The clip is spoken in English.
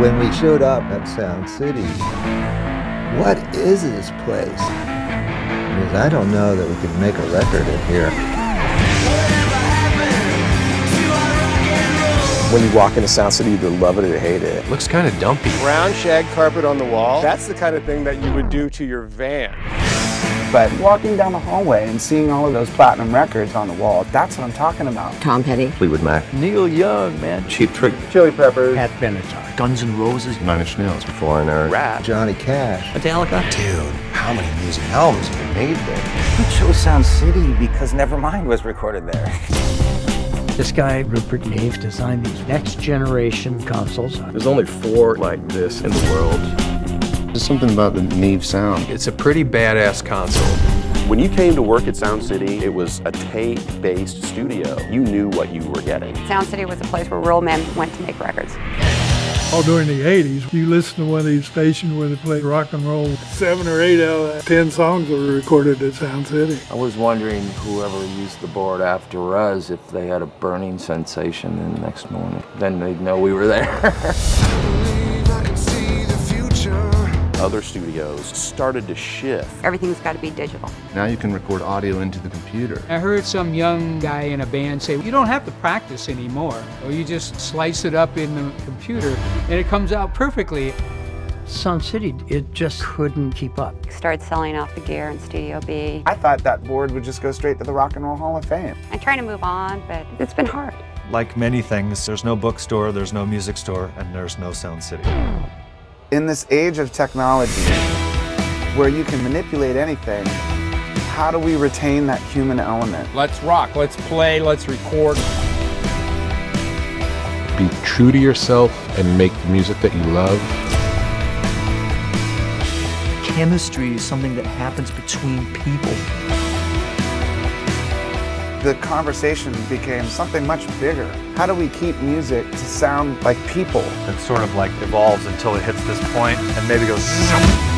When we showed up at Sound City, what is this place? Because I don't know that we can make a record in here. When you walk into Sound City, you either love it or hate it. It looks kind of dumpy. Brown shag carpet on the wall. That's the kind of thing that you would do to your van. But walking down the hallway and seeing all of those platinum records on the wall, that's what I'm talking about. Tom Petty. Fleetwood Mac. Neil Young, man. Cheap Trick. Chili Peppers. Pat Benatar. Guns N' Roses. 9 Inch Nails. Before and Eric. Rap. Johnny Cash. Metallica. Dude, how many music albums have been made there? We chose Sound City because Nevermind was recorded there. This guy, Rupert Neve, designed these next generation consoles. There's only 4 like this in the world. There's something about the Neve sound. It's a pretty badass console. When you came to work at Sound City, it was a tape-based studio. You knew what you were getting. Sound City was a place where real men went to make records. Oh, during the 80s, you listen to one of these stations where they play rock and roll. 7 or 8 out of 10 songs were recorded at Sound City. I was wondering whoever used the board after us, if they had a burning sensation the next morning. Then they'd know we were there. Other studios started to shift. Everything's got to be digital. Now you can record audio into the computer. I heard some young guy in a band say, you don't have to practice anymore. Or you just slice it up in the computer and it comes out perfectly. Sound City, it just couldn't keep up. Started selling off the gear in Studio B. I thought that board would just go straight to the Rock and Roll Hall of Fame. I'm trying to move on, but it's been hard. Like many things, there's no bookstore, there's no music store, and there's no Sound City. In this age of technology, where you can manipulate anything, how do we retain that human element? Let's rock, let's play, let's record. Be true to yourself and make the music that you love. Chemistry is something that happens between people. The conversation became something much bigger. How do we keep music to sound like people? It sort of like evolves until it hits this point and maybe goes...